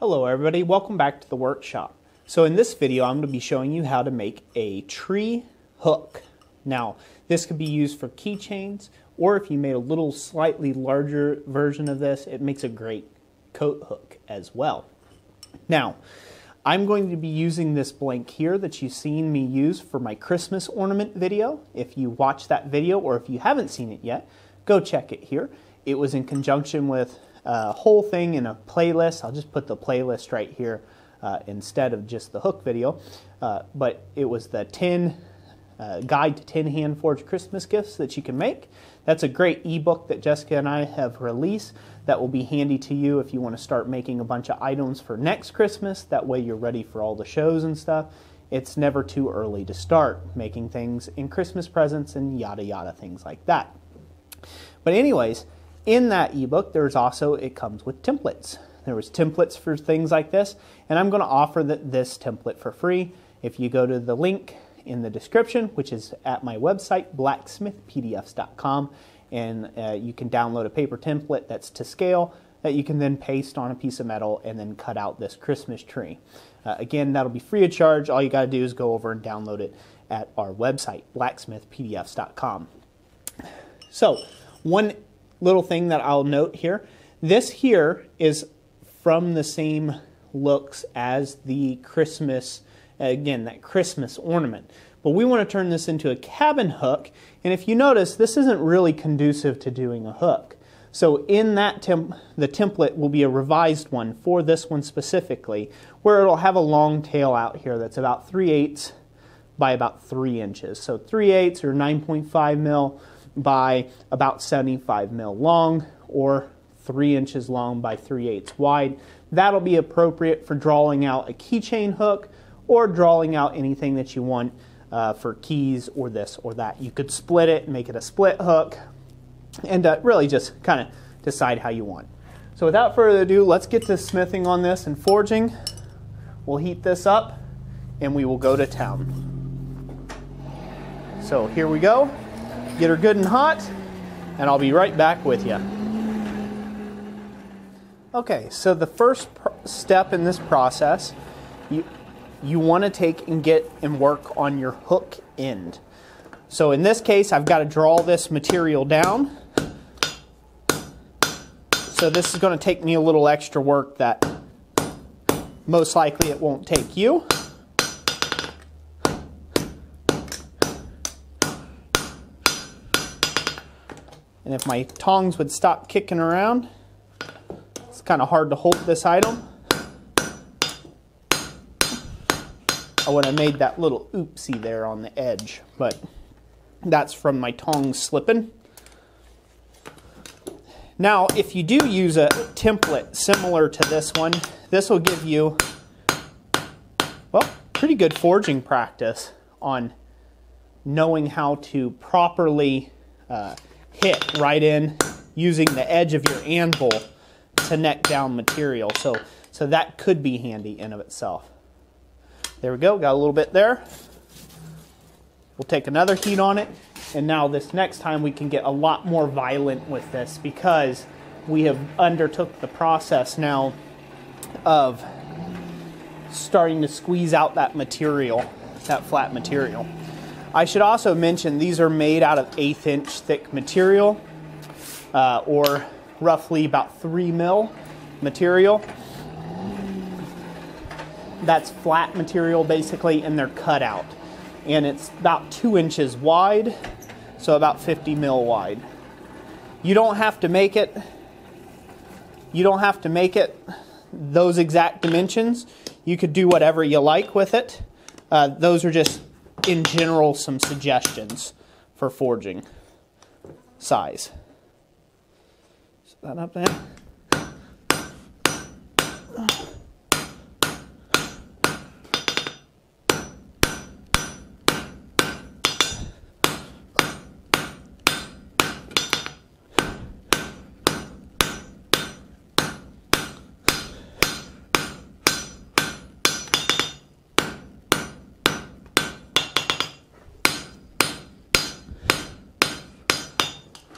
Hello everybody, welcome back to the workshop. So in this video I'm going to be showing you how to make a tree hook. Now this could be used for keychains, or if you made a little slightly larger version of this, it makes a great coat hook as well. Now I'm going to be using this blank here that you've seen me use for my Christmas ornament video. If you watch that video, or if you haven't seen it yet, go check it here. It was in conjunction with whole thing in a playlist. I'll just put the playlist right here instead of just the hook video. But it was the 10 guide to 10 hand forged Christmas gifts that you can make. That's a great ebook that Jessica and I have released that will be handy to you if you want to start making a bunch of items for next Christmas. That way you're ready for all the shows and stuff. It's never too early to start making things in Christmas presents and yada yada, things like that. But anyways, in that ebook, there's also, it comes with templates. There was templates for things like this, and I'm going to offer this template for free. If you go to the link in the description, which is at my website, blacksmithpdfs.com, and you can download a paper template that's to scale that you can then paste on a piece of metal and then cut out this Christmas tree. Again, that'll be free of charge. All you got to do is go over and download it at our website, blacksmithpdfs.com. So, one little thing that I'll note here, this here is from the same looks as the Christmas, again, that Christmas ornament. But we want to turn this into a cabin hook, and if you notice, this isn't really conducive to doing a hook. So in that, the template will be a revised one for this one specifically, where it'll have a long tail out here that's about 3/8 by about 3 inches. So 3/8 or 9.5 mil by about 75 mil long, or 3 inches long by 3/8 wide. That'll be appropriate for drawing out a keychain hook or drawing out anything that you want for keys or this or that. You could split it, make it a split hook, and really just kind of decide how you want. So without further ado, let's get to smithing on this and forging. We'll heat this up and we will go to town. So here we go. Get her good and hot, and I'll be right back with you. Okay, so the first step in this process, you want to take and get and work on your hook end. So in this case, I've got to draw this material down. So this is going to take me a little extra work that most likely it won't take you. And if my tongs would stop kicking around, it's kind of hard to hold this item. I would have made that little oopsie there on the edge, but that's from my tongs slipping. Now, if you do use a template similar to this one, this will give you, well, pretty good forging practice on knowing how to properly hit right in using the edge of your anvil to neck down material. So that could be handy in of itself. There we go, got a little bit there. We'll take another heat on it, and now this next time we can get a lot more violent with this because we have undertook the process now of starting to squeeze out that material, that flat material. I should also mention these are made out of 1/8 inch thick material, or roughly about 3 mil material. That's flat material basically, and they're cut out. And it's about 2 inches wide, so about 50 mil wide. You don't have to make it, those exact dimensions. You could do whatever you like with it. Those are just, in general, some suggestions for forging size. Set that up there.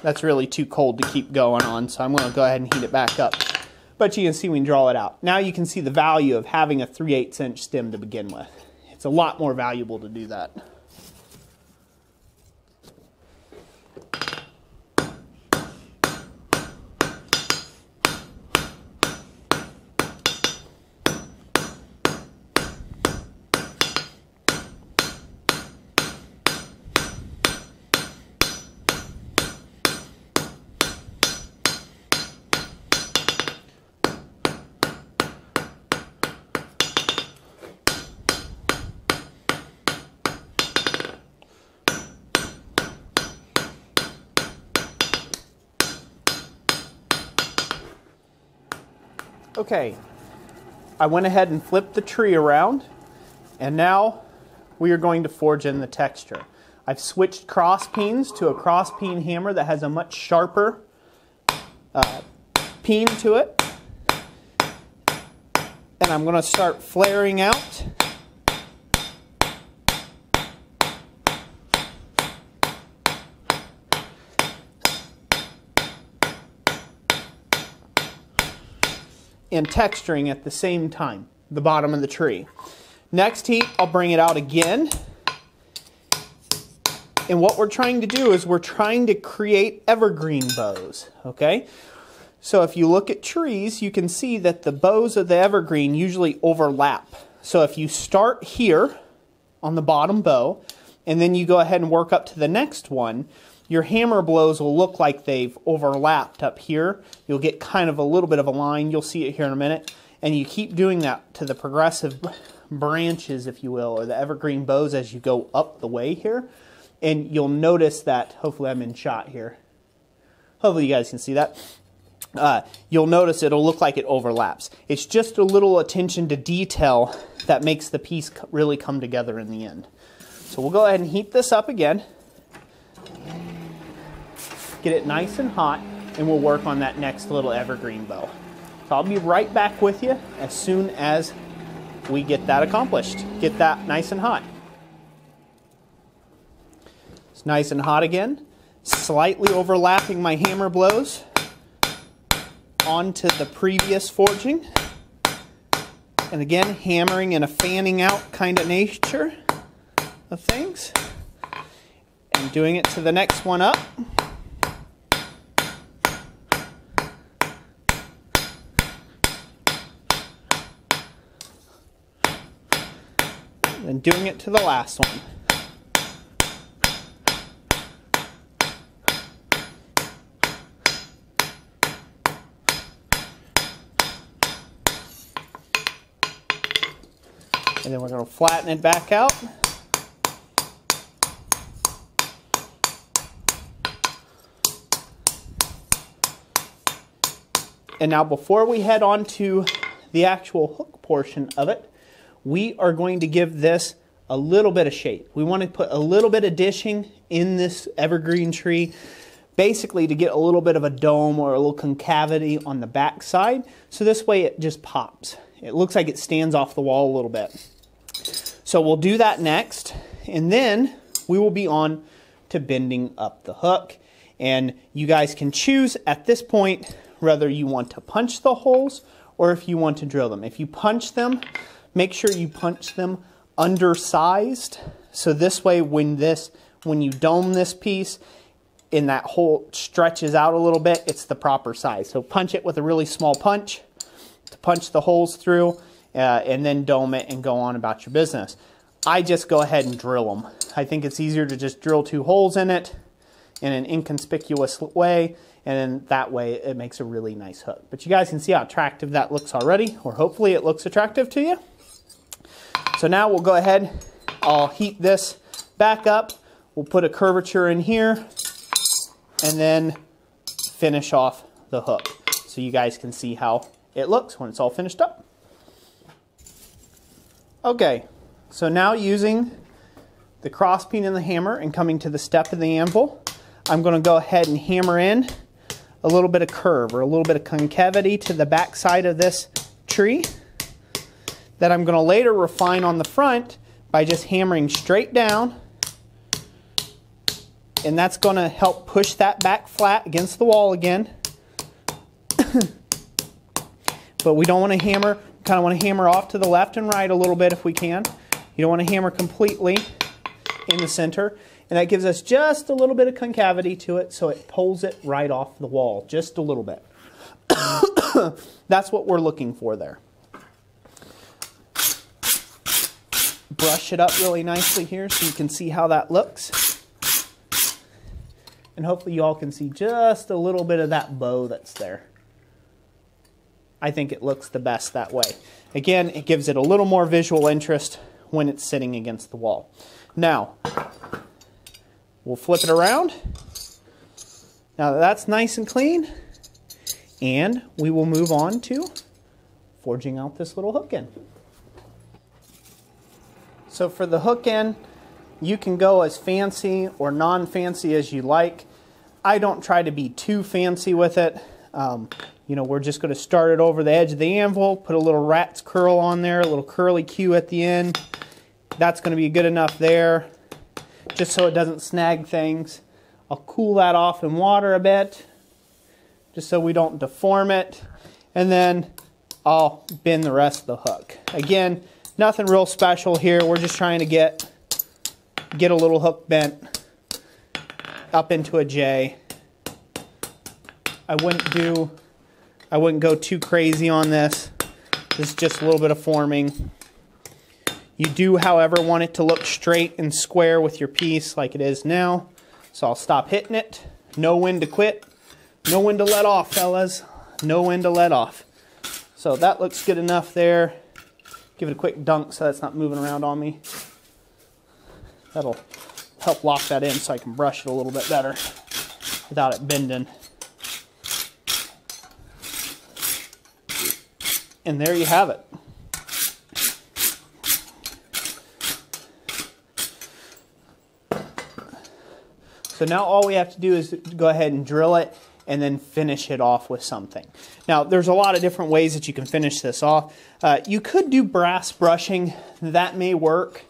That's really too cold to keep going on, so I'm going to go ahead and heat it back up. but you can see we can draw it out. Now you can see the value of having a 3/8" stem to begin with. It's a lot more valuable to do that. Okay, I went ahead and flipped the tree around, and now we are going to forge in the texture. I've switched cross peens to a cross peen hammer that has a much sharper peen to it. And I'm going to start flaring out. And texturing at the same time, the bottom of the tree. Next heat, I'll bring it out again. And what we're trying to do is we're trying to create evergreen bows, okay? So if you look at trees, you can see that the bows of the evergreen usually overlap. So if you start here on the bottom bow, and then you go ahead and work up to the next one, your hammer blows will look like they've overlapped up here. You'll get kind of a little bit of a line. You'll see it here in a minute. And you keep doing that to the progressive branches, if you will, or the evergreen bows as you go up the way here. And you'll notice that, hopefully I'm in shot here. Hopefully you guys can see that. You'll notice it'll look like it overlaps. It's just a little attention to detail that makes the piece really come together in the end. So we'll go ahead and heat this up again. Get it nice and hot, and we'll work on that next little evergreen bow. So I'll be right back with you as soon as we get that accomplished. Get that nice and hot. It's nice and hot again. Slightly overlapping my hammer blows onto the previous forging. And again, hammering in a fanning out kind of nature of things. And doing it to the next one up. And doing it to the last one. And then we're going to flatten it back out. And now before we head on to the actual hook portion of it, we are going to give this a little bit of shape. We want to put a little bit of dishing in this evergreen tree, basically to get a little bit of a dome or a little concavity on the back side. So this way it just pops. It looks like it stands off the wall a little bit. So we'll do that next, and then we will be on to bending up the hook. And you guys can choose at this point whether you want to punch the holes or if you want to drill them. If you punch them, make sure you punch them undersized, so this way when you dome this piece and that hole stretches out a little bit, it's the proper size. So punch it with a really small punch to punch the holes through, and then dome it and go on about your business. I just go ahead and drill them. I think it's easier to just drill two holes in it in an inconspicuous way, and then that way it makes a really nice hook. But you guys can see how attractive that looks already, or hopefully it looks attractive to you. So now we'll go ahead, I'll heat this back up, we'll put a curvature in here, and then finish off the hook so you guys can see how it looks when it's all finished up. Okay, so now using the cross peen and the hammer and coming to the step of the anvil, I'm going to go ahead and hammer in a little bit of curve or a little bit of concavity to the back side of this tree, that I'm going to later refine on the front by just hammering straight down. And that's going to help push that back flat against the wall again. but we don't want to hammer. We kind of want to hammer off to the left and right a little bit if we can. You don't want to hammer completely in the center. And that gives us just a little bit of concavity to it, so it pulls it right off the wall, just a little bit. That's what we're looking for there. Brush it up really nicely here so you can see how that looks. And hopefully you all can see just a little bit of that bow that's there. I think it looks the best that way. Again, it gives it a little more visual interest when it's sitting against the wall. Now, we'll flip it around. Now that that's nice and clean, and we will move on to forging out this little hook end. So for the hook end, you can go as fancy or non-fancy as you like. I don't try to be too fancy with it. You know, we're just going to start it over the edge of the anvil, put a little rat's curl on there, a little curly Q at the end. That's going to be good enough there, just so it doesn't snag things. I'll cool that off in water a bit, just so we don't deform it. And then I'll bend the rest of the hook. Again, nothing real special here. We're just trying to get a little hook bent up into a J. I wouldn't go too crazy on this. This is just a little bit of forming. You do, however, want it to look straight and square with your piece like it is now. So I'll stop hitting it. Know when to quit. Know when to let off, fellas. Know when to let off. So that looks good enough there. Give it a quick dunk so that's not moving around on me. That'll help lock that in so I can brush it a little bit better without it bending. And there you have it. So now all we have to do is go ahead and drill it and then finish it off with something. Now there's a lot of different ways that you can finish this off. You could do brass brushing, that may work.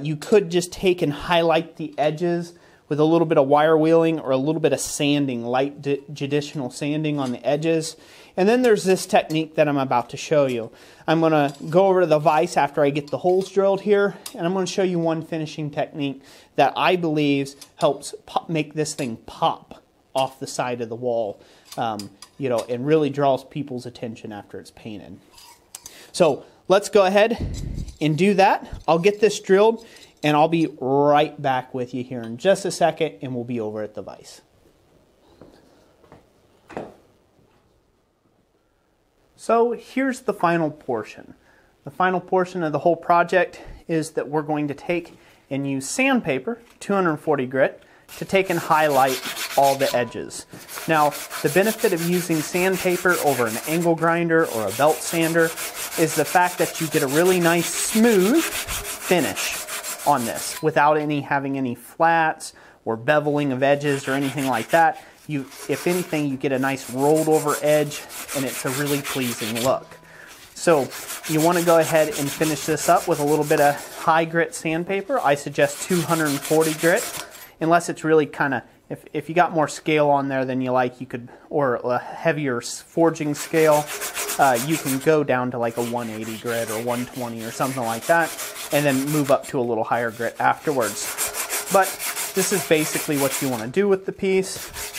You could just take and highlight the edges with a little bit of wire wheeling or a little bit of sanding, light judicial sanding on the edges. And then there's this technique that I'm about to show you. I'm going to go over to the vise after I get the holes drilled here, and I'm going to show you one finishing technique that I believe helps make this thing pop off the side of the wall, you know, and really draws people's attention after it's painted. So let's go ahead and do that. I'll get this drilled, and I'll be right back with you here in just a second, and we'll be over at the vise. So here's the final portion. The final portion of the whole project is that we're going to take and use sandpaper, 240 grit, to take and highlight all the edges. Now, the benefit of using sandpaper over an angle grinder or a belt sander is the fact that you get a really nice smooth finish on this without having any flats or beveling of edges or anything like that. If anything, you get a nice rolled over edge, and it's a really pleasing look. So you want to go ahead and finish this up with a little bit of high grit sandpaper. I suggest 240 grit, unless it's really kind of, if you got more scale on there than you like, you could, or a heavier forging scale, you can go down to like a 180 grit or 120 or something like that, and then move up to a little higher grit afterwards. But this is basically what you want to do with the piece.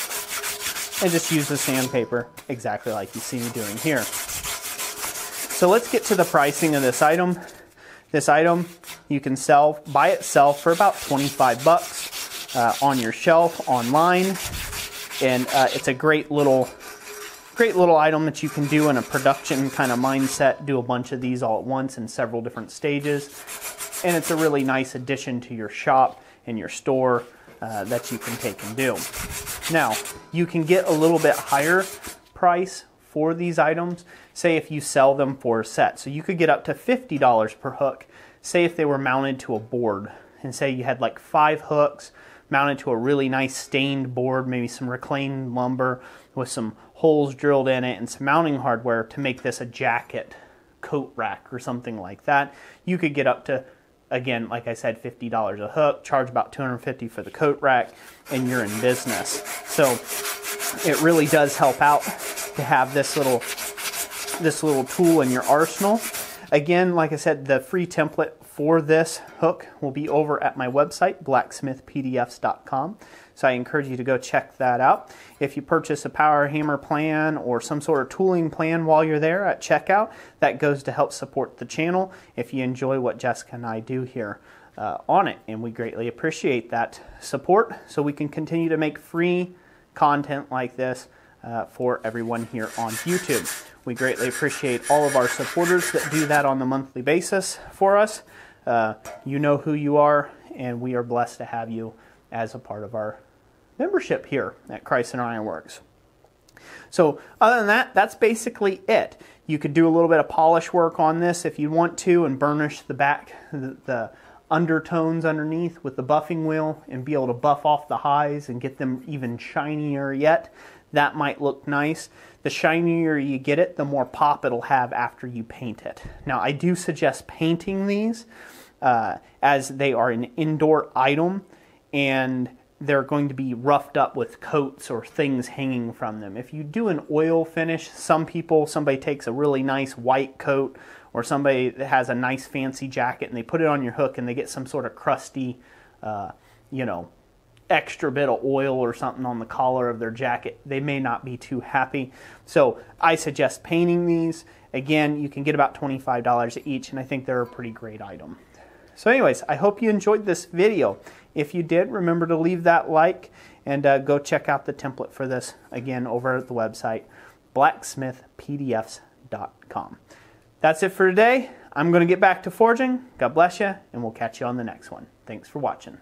And just use the sandpaper exactly like you see me doing here. So let's get to the pricing of this item. This item you can sell by itself for about 25 bucks on your shelf online, and it's a great little item that you can do in a production kind of mindset. Do a bunch of these all at once in several different stages, and it's a really nice addition to your shop and your store that you can take and do. Now, you can get a little bit higher price for these items, say if you sell them for a set. So you could get up to $50 per hook, say if they were mounted to a board, and say you had like 5 hooks mounted to a really nice stained board, maybe some reclaimed lumber with some holes drilled in it and some mounting hardware to make this a jacket, coat rack or something like that. You could get up to, again, like I said, $50 a hook, charge about $250 for the coat rack, and you're in business. So it really does help out to have this little this little tool in your arsenal. Again, like I said, the free template for this hook will be over at my website, blacksmithpdfs.com. So I encourage you to go check that out. If you purchase a power hammer plan or some sort of tooling plan while you're there at checkout, that goes to help support the channel if you enjoy what Jessica and I do here on it. And we greatly appreciate that support so we can continue to make free content like this for everyone here on YouTube. We greatly appreciate all of our supporters that do that on the monthly basis for us. You know who you are, and we are blessed to have you as a part of our membership here at Christ Centered Ironworks. So other than that, that's basically it. You could do a little bit of polish work on this if you want to and burnish the back, the undertones underneath with the buffing wheel and be able to buff off the highs and get them even shinier yet. That might look nice. The shinier you get it, the more pop it'll have after you paint it. Now, I do suggest painting these as they are an indoor item and they're going to be roughed up with coats or things hanging from them. If you do an oil finish, somebody takes a really nice white coat or somebody that has a nice fancy jacket and they put it on your hook and they get some sort of crusty, extra bit of oil or something on the collar of their jacket, they may not be too happy. So I suggest painting these. Again, you can get about $25 each, and I think they're a pretty great item. So anyways, I hope you enjoyed this video. If you did, remember to leave that like and go check out the template for this, again, over at the website, blacksmithpdfs.com. That's it for today. I'm going to get back to forging. God bless you, and we'll catch you on the next one. Thanks for watching.